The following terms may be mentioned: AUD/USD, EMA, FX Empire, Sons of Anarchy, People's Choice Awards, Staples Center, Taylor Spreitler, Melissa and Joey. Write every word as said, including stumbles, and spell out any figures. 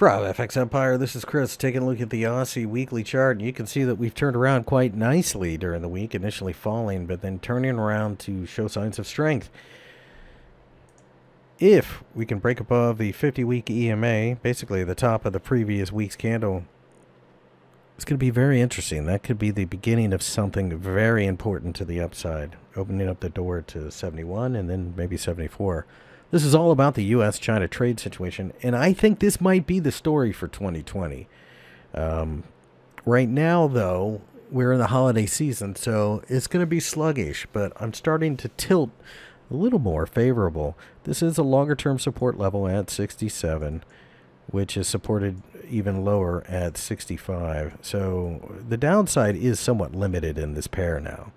From F X Empire, this is Chris taking a look at the Aussie weekly chart, and you can see that we've turned around quite nicely during the week, initially falling, but then turning around to show signs of strength. If we can break above the fifty-week E M A, basically the top of the previous week's candle, it's going to be very interesting. That could be the beginning of something very important to the upside, opening up the door to seventy-one and then maybe seventy-four. This is all about the U S China trade situation, and I think this might be the story for twenty twenty. Um, right now, though, we're in the holiday season, so it's going to be sluggish, but I'm starting to tilt a little more favorable. This is a longer-term support level at sixty-seven, which is supported even lower at sixty-five. So the downside is somewhat limited in this pair now.